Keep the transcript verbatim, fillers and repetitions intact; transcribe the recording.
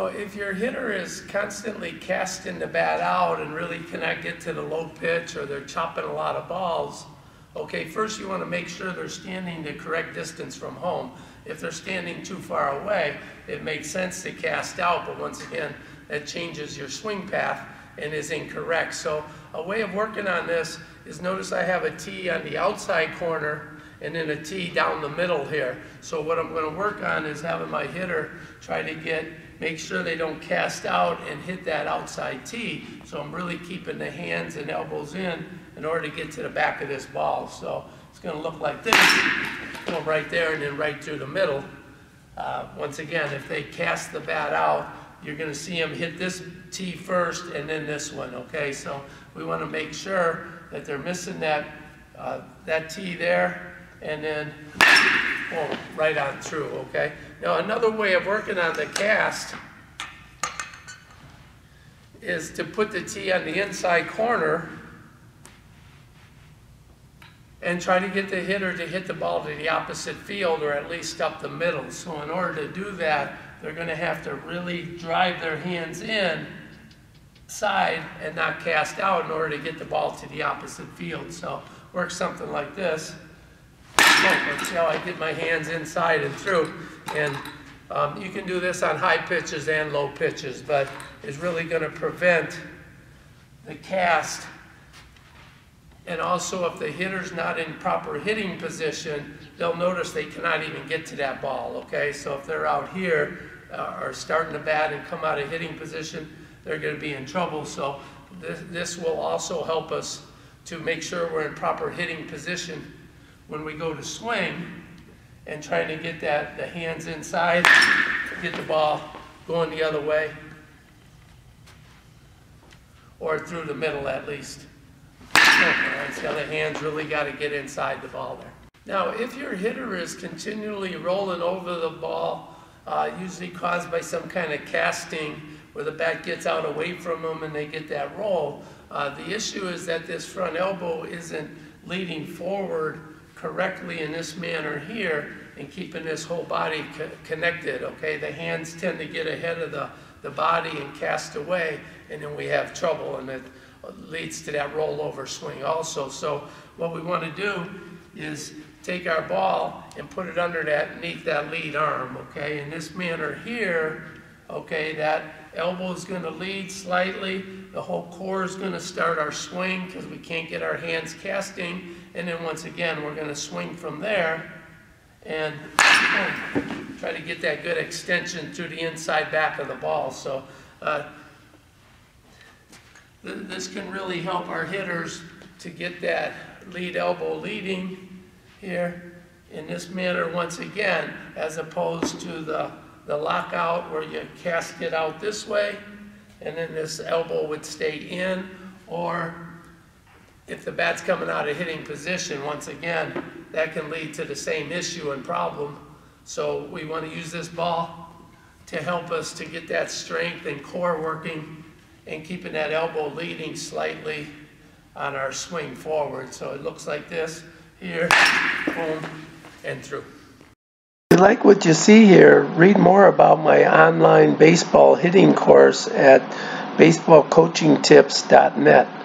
know, if your hitter is constantly casting the bat out and really cannot get to the low pitch, or they're chopping a lot of balls, okay, first you want to make sure they're standing the correct distance from home. If they're standing too far away, it makes sense to cast out, but once again, that changes your swing path and is incorrect. So a way of working on this is, notice I have a tee on the outside corner and then a tee down the middle here. So what I'm going to work on is having my hitter try to get, make sure they don't cast out and hit that outside tee. So I'm really keeping the hands and elbows in in order to get to the back of this ball. So it's going to look like this, going right there and then right through the middle. Uh, once again, if they cast the bat out, you're going to see them hit this tee first and then this one, okay? So we want to make sure that they're missing that, uh, that tee there, and then boom, right on through, okay? Now another way of working on the cast is to put the tee on the inside corner and try to get the hitter to hit the ball to the opposite field, or at least up the middle. So in order to do that, they're going to have to really drive their hands in side and not cast out in order to get the ball to the opposite field. So work something like this. That's how I get my hands inside and through. And um, you can do this on high pitches and low pitches, but it's really going to prevent the cast. And also, if the hitter's not in proper hitting position, they'll notice they cannot even get to that ball, okay? So if they're out here uh, or starting to bat and come out of hitting position, they're going to be in trouble. So this, this will also help us to make sure we're in proper hitting position when we go to swing, and trying to get that, the hands inside, get the ball going the other way, or through the middle at least. Right, so the hands really got to get inside the ball there. Now, if your hitter is continually rolling over the ball, uh, usually caused by some kind of casting where the bat gets out away from them and they get that roll, uh, the issue is that this front elbow isn't leading forward correctly in this manner here and keeping this whole body co connected, okay? The hands tend to get ahead of the, the body and cast away, and then we have trouble, and it leads to that rollover swing also. So what we want to do is take our ball and put it under that, underneath that lead arm, okay? In this manner here, okay, that elbow is going to lead slightly, the whole core is going to start our swing because we can't get our hands casting, and then once again we're going to swing from there and boom, try to get that good extension through the inside back of the ball. So uh, th this can really help our hitters to get that lead elbow leading here in this manner once again, as opposed to the the lockout where you cast it out this way and then this elbow would stay in, or if the bat's coming out of hitting position, once again, that can lead to the same issue and problem. So we want to use this ball to help us to get that strength and core working and keeping that elbow leading slightly on our swing forward. So it looks like this here, boom, and through. Like what you see here, read more about my online baseball hitting course at baseball coaching tips dot net.